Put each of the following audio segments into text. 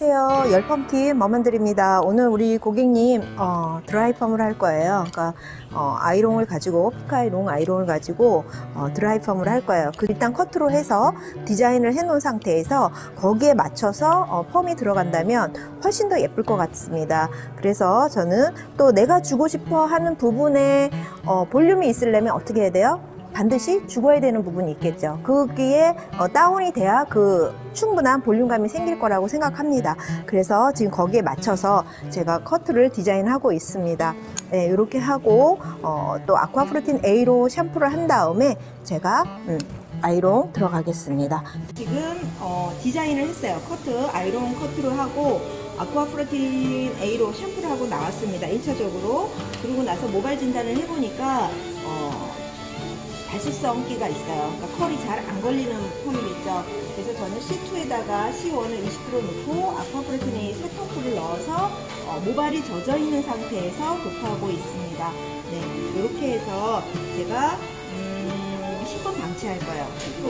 안녕하세요. 열펌팀 머만드립니다. 오늘 우리 고객님 드라이펌을 할 거예요. 그러니까 아이롱을 가지고 피카이 롱 아이롱을 가지고 드라이펌을 할 거예요. 일단 커트로 해서 디자인을 해놓은 상태에서 거기에 맞춰서 펌이 들어간다면 훨씬 더 예쁠 것 같습니다. 그래서 저는 또 내가 주고 싶어 하는 부분에 볼륨이 있으려면 어떻게 해야 돼요? 반드시 죽어야 되는 부분이 있겠죠. 거기에 다운이 돼야 그 충분한 볼륨감이 생길 거라고 생각합니다. 그래서 지금 거기에 맞춰서 제가 커트를 디자인하고 있습니다. 네, 이렇게 하고 또 아쿠아프로틴 A로 샴푸를 한 다음에 제가 아이롱 들어가겠습니다. 지금 디자인을 했어요. 커트, 아이롱 커트로 하고 아쿠아프로틴 A로 샴푸를 하고 나왔습니다. 1차적으로. 그러고 나서 모발 진단을 해보니까 발수성기가 있어요. 그러니까 컬이 잘 안 걸리는 펌이겠죠. 그래서 저는 C2에다가 C1을 20% 넣고 아쿠아프로틴A 4통풀을 넣어서 모발이 젖어있는 상태에서 도포하고 있습니다. 네, 이렇게 해서 제가 10분 방치할 거예요. 10분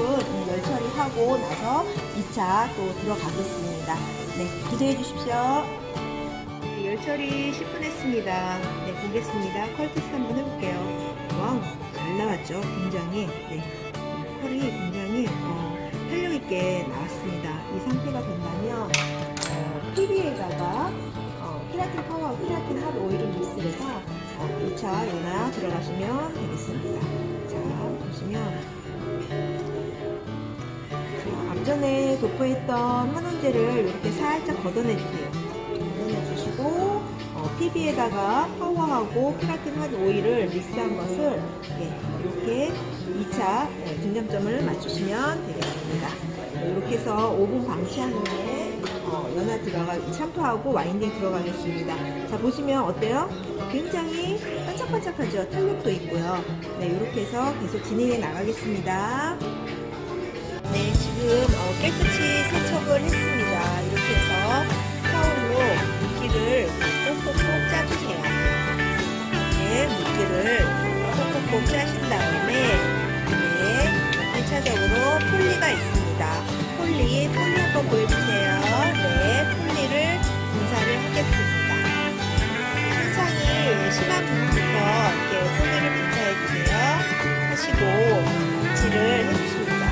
열 처리하고 나서 2차 또 들어가겠습니다. 네, 기대해 주십시오. 네, 열 처리 10분 했습니다. 네, 보겠습니다. 컬 테스트 한번 해볼게요. 와우! 잘 나왔죠? 굉장히 컬이 굉장히 탄력 있게 나왔습니다. 이 상태가 된다면 PB에다가 히라틴 파워 히라틴 핫 오일을 믹스해서 2차 연화 들어가시면 되겠습니다. 자, 보시면 앞전에 도포했던 환원제를 이렇게 살짝 걷어내주세요. 걷어내주시고 PB에다가 파워하고 히라틴 핫 오일을 믹스한 것을 이렇게 2차 중점점을 맞추시면 되겠습니다. 이렇게 해서 5분 방치한 후에 연화 들어가 샴푸하고 와인딩 들어가겠습니다. 자, 보시면 어때요? 굉장히 반짝반짝하죠? 탄력도 있고요. 네, 이렇게 해서 계속 진행해 나가겠습니다. 네, 지금 깨끗이 세척을 했습니다. 이렇게 해서 타올로 물기를 꼭꼭꼭 짜주세요. 이렇게 물기를 꼭꼭꼭 짜신 다음에 1차적으로 폴리가 있습니다. 폴리 한번 보여주세요. 네, 폴리를 분사를 하겠습니다. 한창이 심한 부분부터 이렇게 폴리를 분사해주세요. 하시고 빗질을 해주십니다.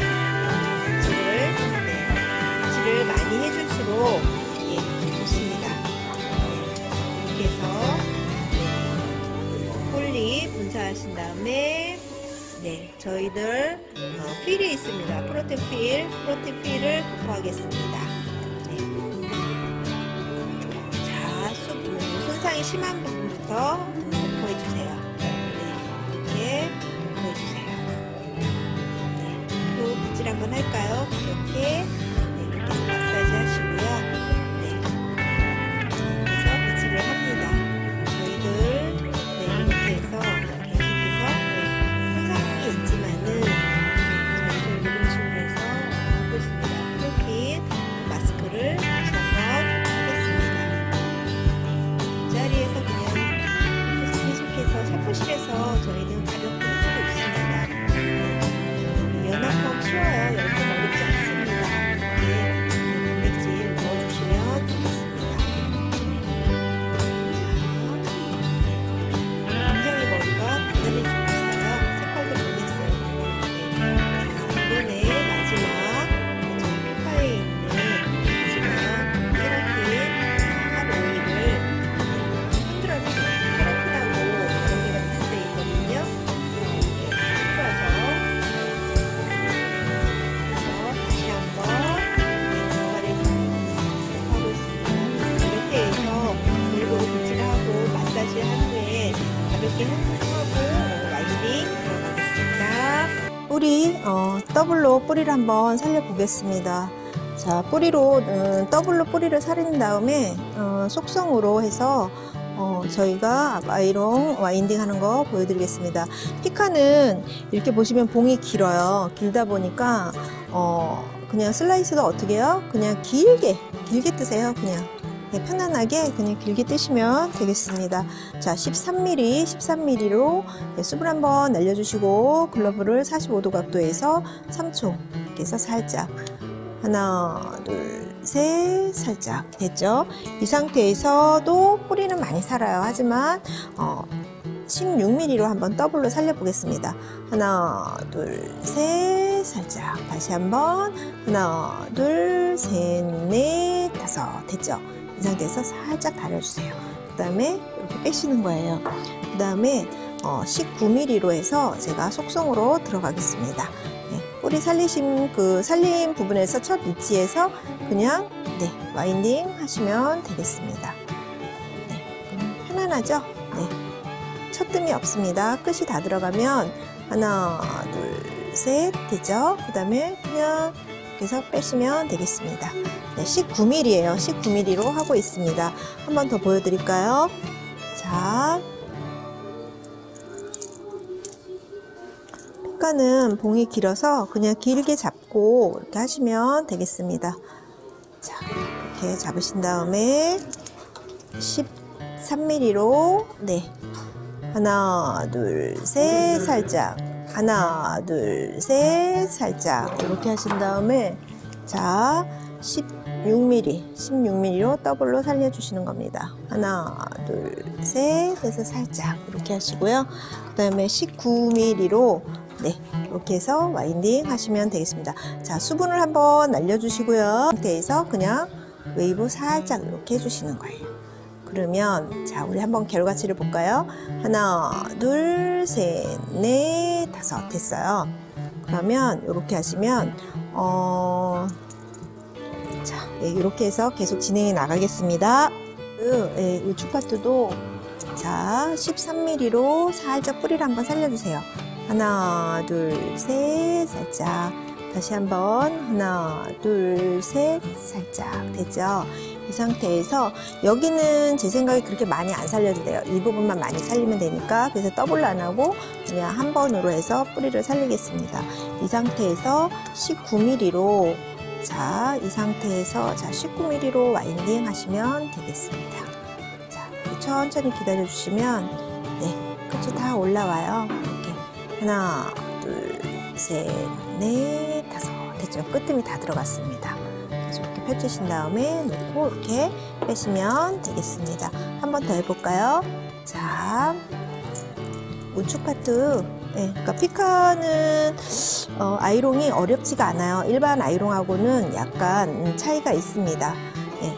빗질을 많이 해줄수록 좋습니다. 이렇게 해서 폴리 분사하신 다음에 저희들 필이 있습니다. 프로틴 필을 도포하겠습니다. 자, 손상이 심한 부분부터 도포해주세요. 이렇게 도포해주세요. 또 빗질 한번 할까요? 이렇게 마사지 하시고요. 저희는 가볍게 해주고 있습니다. 연합펌 쉬워요. 연합펌 어렵지 않습니다. 단백질 넣어주시면 되겠습니다. 굉장히 머리가 단단해지고 있어요. 색깔도 보냈어요. 자, 이번에 마지막 피카에 있는 마지막 히라틴 핫 오일을 흔들어주세요. 뿌리, 더블로 뿌리를 한번 살려보겠습니다. 자, 뿌리로, 더블로 뿌리를 살린 다음에, 속성으로 해서, 저희가 아이롱 와인딩 하는 거 보여드리겠습니다. 피카는 이렇게 보시면 봉이 길어요. 길다 보니까, 그냥 슬라이스가 어떻게 해요? 그냥 길게 뜨세요. 그냥. 네, 편안하게 그냥 길게 뜨시면 되겠습니다. 자, 13mm로 수분 한번 날려주시고 글러브를 45도 각도에서 3초 이렇게 해서 살짝 하나, 둘, 셋, 살짝 됐죠? 이 상태에서도 뿌리는 많이 살아요. 하지만 16mm로 한번 더블로 살려보겠습니다. 하나, 둘, 셋, 살짝 다시 한번 하나, 둘, 셋, 넷, 다섯 됐죠? 이 상태에서 살짝 다려주세요. 그 다음에 이렇게 빼시는 거예요. 그 다음에 19mm로 해서 제가 속성으로 들어가겠습니다. 네, 뿌리 살리신 그 살림 부분에서 첫 위치에서 그냥 네, 와인딩 하시면 되겠습니다. 네, 편안하죠? 네, 첫 뜸이 없습니다. 끝이 다 들어가면 하나, 둘, 셋 됐죠? 그 다음에 그냥 그래서 빼시면 되겠습니다. 네, 19mm예요. 19mm로 하고 있습니다. 한 번 더 보여드릴까요? 자, 평가는 봉이 길어서 그냥 길게 잡고 이렇게 하시면 되겠습니다. 자, 이렇게 잡으신 다음에 13mm로 네, 하나, 둘, 셋 살짝. 하나, 둘, 셋, 살짝 이렇게 하신 다음에 자, 16mm로 더블로 살려주시는 겁니다. 하나, 둘, 셋 해서 살짝 이렇게 하시고요. 그 다음에 19mm로 네, 이렇게 해서 와인딩 하시면 되겠습니다. 자, 수분을 한번 날려주시고요. 이 상태에서 그냥 웨이브 살짝 이렇게 해주시는 거예요. 그러면 자, 우리 한번 결과치를 볼까요? 하나, 둘, 셋, 넷, 다섯 됐어요. 그러면 이렇게 하시면 자, 네, 이렇게 해서 계속 진행해 나가겠습니다. 네, 우측 파트도 자, 13mm로 살짝 뿌리를 한번 살려주세요. 하나, 둘, 셋, 살짝 다시 한번 하나, 둘, 셋, 살짝 됐죠? 이 상태에서 여기는 제 생각에 그렇게 많이 안 살려도 돼요. 이 부분만 많이 살리면 되니까. 그래서 더블 안 하고 그냥 한 번으로 해서 뿌리를 살리겠습니다. 이 상태에서 19mm로 자, 이 상태에서 자, 19mm로 와인딩 하시면 되겠습니다. 자, 천천히 기다려 주시면 네, 끝이 다 올라와요. 이렇게 하나, 둘, 셋, 넷, 다섯 됐죠? 끝뜸이 다 들어갔습니다. 펼치신 다음에 놓고 이렇게 빼시면 되겠습니다. 한 번 더 해볼까요? 자, 우측 파트. 네, 그러니까 피카는 아이롱이 어렵지가 않아요. 일반 아이롱하고는 약간 차이가 있습니다. 네,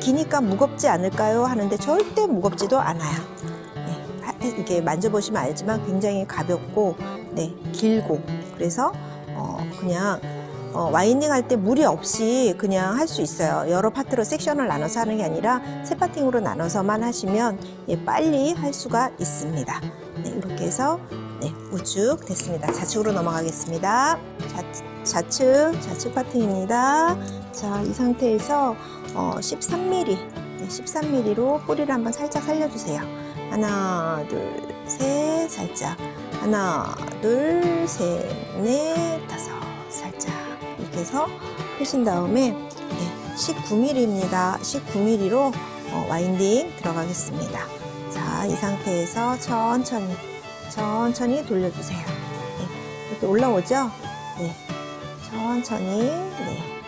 기니까 무겁지 않을까요? 하는데 절대 무겁지도 않아요. 네, 이게 만져보시면 알지만 굉장히 가볍고 네, 길고 그래서 그냥 와인딩 할 때 무리 없이 그냥 할 수 있어요. 여러 파트로 섹션을 나눠서 하는 게 아니라 세 파팅으로 나눠서만 하시면 예, 빨리 할 수가 있습니다. 네, 이렇게 해서 네, 우측 됐습니다. 좌측으로 넘어가겠습니다. 좌측 파팅입니다. 자, 이 상태에서 13mm, 네, 13mm로 뿌리를 한번 살짝 살려주세요. 하나, 둘, 셋, 살짝. 하나, 둘, 셋, 넷, 다섯, 살짝. 해서 펴신 다음에 19mm입니다. 19mm로 와인딩 들어가겠습니다. 자, 이 상태에서 천천히 돌려주세요. 네, 이렇게 올라오죠? 네, 천천히 네.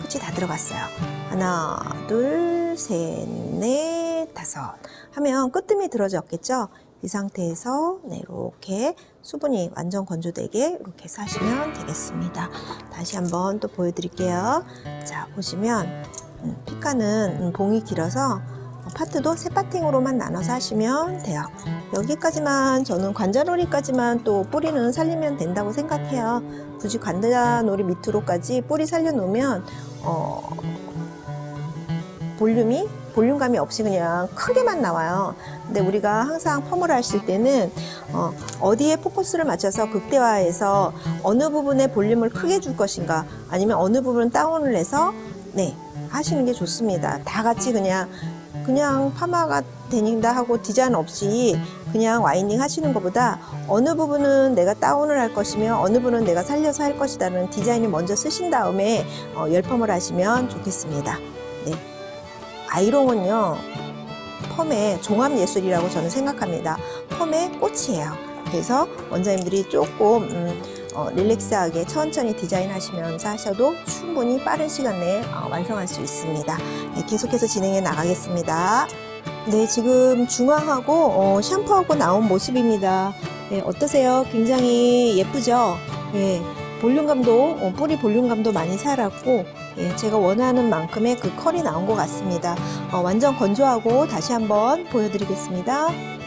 끝이 다 들어갔어요. 하나, 둘, 셋, 넷, 다섯 하면 끝뜸이 들어졌겠죠? 이 상태에서 네, 이렇게 수분이 완전 건조되게 이렇게 해서 하시면 되겠습니다. 다시 한번 또 보여드릴게요. 자, 보시면 피카는 봉이 길어서 파트도 세 파팅으로만 나눠서 하시면 돼요. 여기까지만 저는 관자놀이까지만 또 뿌리는 살리면 된다고 생각해요. 굳이 관자놀이 밑으로까지 뿌리 살려놓으면 볼륨감이 없이 그냥 크게만 나와요. 근데 우리가 항상 펌을 하실 때는 어디에 포커스를 맞춰서 극대화해서 어느 부분에 볼륨을 크게 줄 것인가 아니면 어느 부분은 다운을 해서 네, 하시는 게 좋습니다. 다 같이 그냥 파마가 되는다 하고 디자인 없이 그냥 와인딩 하시는 것보다 어느 부분은 내가 다운을 할 것이며 어느 부분은 내가 살려서 할 것이라는 디자인을 먼저 쓰신 다음에 열펌을 하시면 좋겠습니다. 네. 아이롱은요, 펌의 종합예술이라고 저는 생각합니다. 펌의 꽃이에요. 그래서 원장님들이 조금 릴렉스하게 천천히 디자인하시면서 하셔도 충분히 빠른 시간 내에 완성할 수 있습니다. 네, 계속해서 진행해 나가겠습니다. 네, 지금 중화하고 샴푸하고 나온 모습입니다. 네, 어떠세요? 굉장히 예쁘죠? 네, 볼륨감도 뿌리 볼륨감도 많이 살았고, 예, 제가 원하는 만큼의 그 컬이 나온 것 같습니다. 완전 건조하고 다시 한번 보여드리겠습니다.